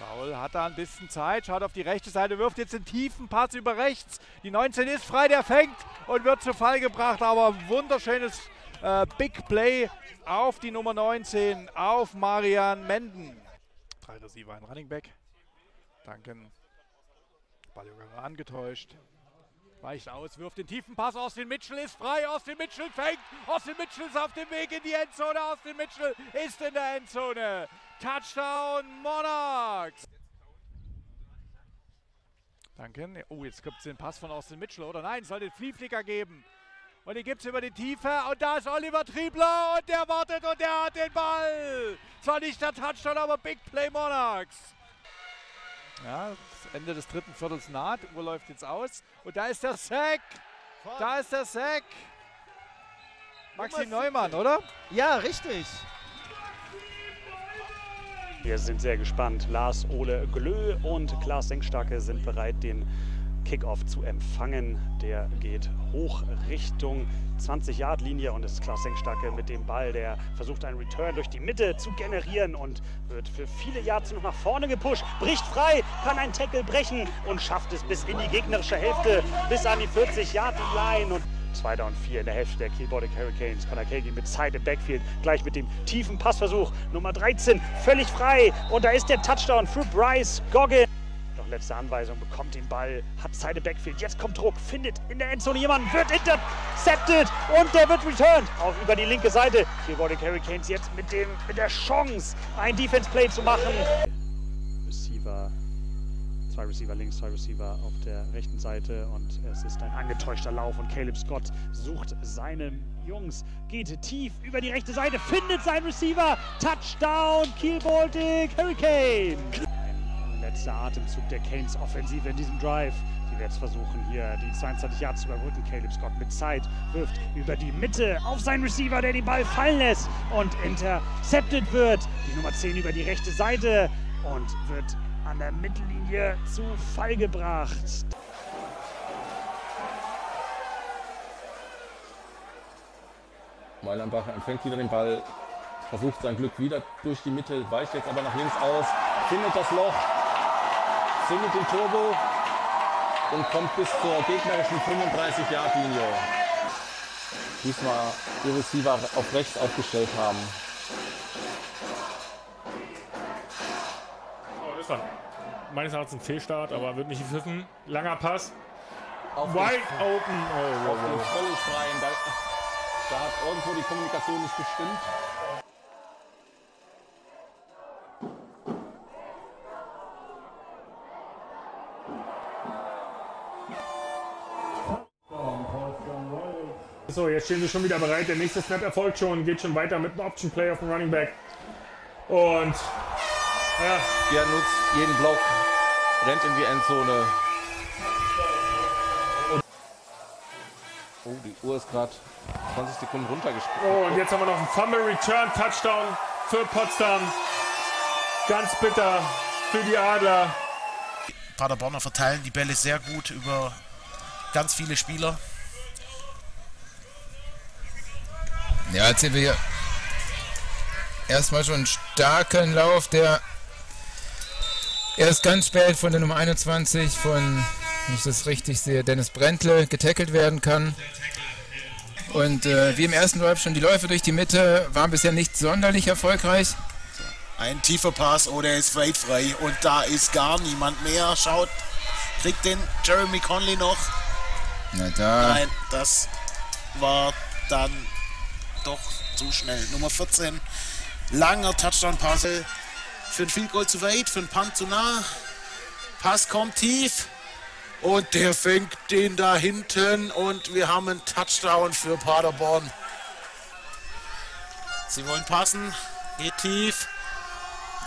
Raul hat da ein bisschen Zeit, schaut auf die rechte Seite, wirft jetzt den tiefen Pass über rechts. Die 19 ist frei, der fängt und wird zu Fall gebracht. Aber wunderschönes Big Play auf die Nummer 19, auf Marian Menden. 3 Receiver, ein Running Back. Danken. Ballübergang angetäuscht. Weicht aus, wirft den tiefen Pass. Austin Mitchell ist frei. Austin Mitchell fängt. Austin Mitchell ist auf dem Weg in die Endzone. Austin Mitchell ist in der Endzone. Touchdown Monarchs. Danken. Oh, jetzt gibt es den Pass von Austin Mitchell, oder? Nein, es soll den Flieflicker geben. Und den gibt es über die Tiefe. Und da ist Oliver Triebler. Und der wartet und der hat den Ball. Zwar nicht der Touchdown, aber Big Play Monarchs. Ja, das Ende des dritten Viertels naht, Uhr läuft jetzt aus und da ist der Sack, da ist der Sack. Maxi Neumann, oder? Ja, richtig. Wir sind sehr gespannt. Lars Ole Glö und Klaas Sengstake sind bereit, den Kickoff zu empfangen. Der geht hoch Richtung 20-Yard-Linie und ist Klaas Sengstake mit dem Ball, der versucht einen Return durch die Mitte zu generieren und wird für viele Yards noch nach vorne gepusht, bricht frei, kann einen Tackle brechen und schafft es bis in die gegnerische Hälfte, bis an die 40-Yard-Line. 2 und 4 in der Hälfte der Keyboardic Hurricanes. Connor Kelly mit Side im Backfield, gleich mit dem tiefen Passversuch. Nummer 13, völlig frei und da ist der Touchdown für Bryce Goggin. Letzte Anweisung, bekommt den Ball, hat Side Backfield, jetzt kommt Druck, findet in der Endzone jemanden, wird intercepted und der wird returned. Auch über die linke Seite. Hier wurde Hurricanes jetzt mit der Chance, ein Defense-Play zu machen. Receiver, 2 Receiver links, 2 Receiver auf der rechten Seite und es ist ein angetäuschter Lauf und Caleb Scott sucht seine Jungs, geht tief über die rechte Seite, findet seinen Receiver, Touchdown, Keyboardic Hurricanes. Letzter Atemzug der Canes Offensive in diesem Drive. Die wird jetzt versuchen, hier die 22 Yards zu überbrücken. Caleb Scott mit Zeit wirft über die Mitte auf seinen Receiver, der den Ball fallen lässt und intercepted wird. Die Nummer 10 über die rechte Seite und wird an der Mittellinie zu Fall gebracht. Meilenbacher empfängt wieder den Ball, versucht sein Glück wieder durch die Mitte, weicht jetzt aber nach links aus, findet das Loch. Zündet den Turbo und kommt bis zur gegnerischen 35-Yard-Linie. Diesmal die Receiver auf rechts aufgestellt haben. Oh, ist dann meines Erachtens ein Fehlstart, aber wird nicht gepfiffen. Langer Pass. Wide open. Oh, auf den völlig freien. Da hat irgendwo die Kommunikation nicht gestimmt. So, jetzt stehen sie schon wieder bereit. Der nächste Snap erfolgt schon, geht schon weiter mit einem Option Play auf dem Running Back. Und ja. Der nutzt jeden Block, rennt in die Endzone. Und oh, die Uhr ist gerade 20 Sekunden runtergesprungen. Oh, und jetzt haben wir noch einen Fumble Return Touchdown für Potsdam. Ganz bitter für die Adler. Paderborner verteilen die Bälle sehr gut über ganz viele Spieler. Ja, jetzt sehen wir hier erstmal schon einen starken Lauf, der erst ganz spät von der Nummer 21 von, wenn ich das richtig sehe, Dennis Brändle getackelt werden kann. Und wie im ersten Drive schon, die Läufe durch die Mitte waren bisher nicht sonderlich erfolgreich. Ein tiefer Pass oder er ist weit frei und da ist gar niemand mehr. Schaut, kriegt den Jeremy Conley noch. Na da. Nein, das war dann doch zu schnell. Nummer 14, langer Touchdown-Pass. Für ein Field Goal zu weit, für ein Punt zu nah. Pass kommt tief und der fängt den da hinten und wir haben einen Touchdown für Paderborn. Sie wollen passen, geht tief.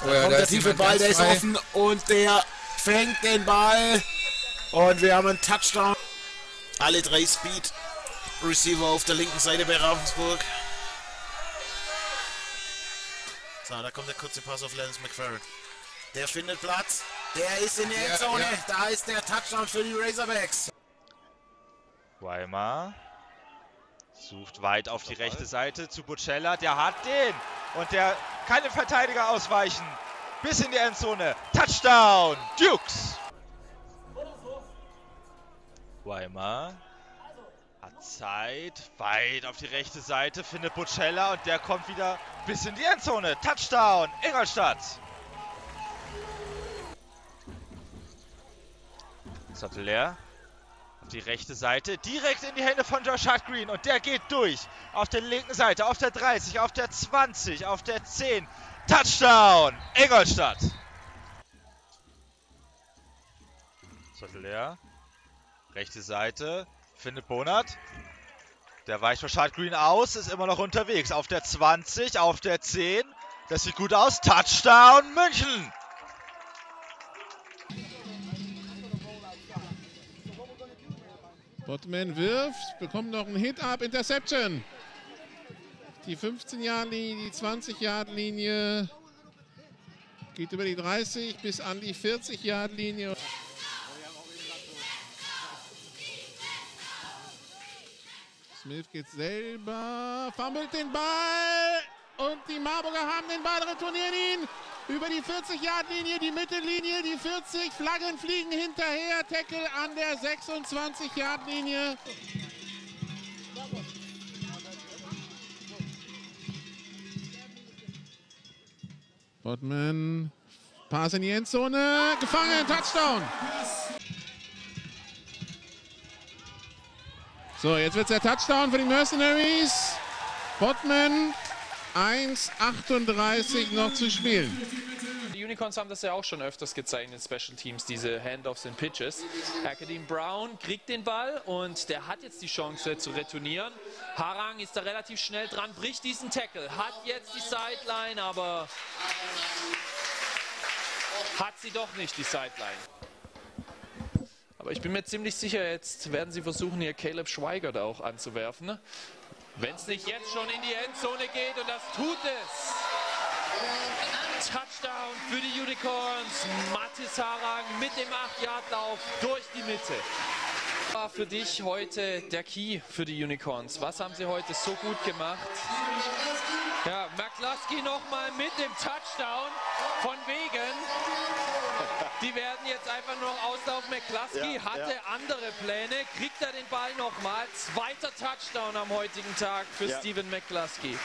Da kommt der tiefe Ball, der ist offen und der fängt den Ball und wir haben einen Touchdown. Alle 3 Speed Receiver auf der linken Seite bei Ravensburg. So, da kommt der kurze Pass auf Lance McFarren. Der findet Platz. Der ist in der Endzone. Ja. Da ist der Touchdown für die Razorbacks. Weimar sucht weit auf die rechte Seite zu Bocella. Der hat den. Und der kann dem Verteidiger ausweichen. bis in die Endzone. Touchdown, Dukes! Weimar hat Zeit, weit auf die rechte Seite, findet Bocella und der kommt wieder bis in die Endzone. Touchdown, Ingolstadt! Sattel leer. Auf die rechte Seite, direkt in die Hände von Josh Hart Green und der geht durch. Auf der linken Seite, auf der 30, auf der 20, auf der 10. Touchdown, Ingolstadt! Sattel leer. Rechte Seite, findet Bonat. Der weicht für Hart Green aus, ist immer noch unterwegs. Auf der 20, auf der 10. Das sieht gut aus. Touchdown München! Botman wirft, bekommt noch einen Hit ab, Interception. Die 15-Yard-Linie, die 20-Yard-Linie geht über die 30 bis an die 40-Yard-Linie. Smith geht selber, fummelt den Ball und die Marburger haben den Ball, retournieren ihn über die 40-Yard-Linie, die Mittellinie, die 40, Flaggen fliegen hinterher, Tackle an der 26-Yard-Linie. Botman, Pass in die Endzone, gefangen, Touchdown! So, jetzt wird es der Touchdown für die Mercenaries. Botman, 1:38 noch zu spielen. Die Unicorns haben das ja auch schon öfters gezeigt in Special Teams, diese Handoffs und Pitches. Academ Brown kriegt den Ball und der hat jetzt die Chance zu retournieren. Harang ist da relativ schnell dran, bricht diesen Tackle, hat jetzt die Sideline, aber hat sie doch nicht, die Sideline. Aber ich bin mir ziemlich sicher, jetzt werden sie versuchen, hier Caleb Schweigert auch anzuwerfen. Wenn es nicht jetzt schon in die Endzone geht, und das tut es. Touchdown für die Unicorns. Mathis Harang mit dem 8-Yard-Lauf durch die Mitte. Was war für dich heute der Key für die Unicorns? Was haben sie heute so gut gemacht? Ja, McCluskey nochmal mit dem Touchdown von wegen. Die werden jetzt einfach nur auslaufen. McCluskey hatte andere Pläne, kriegt er den Ball nochmal. Zweiter Touchdown am heutigen Tag für Steven McCluskey.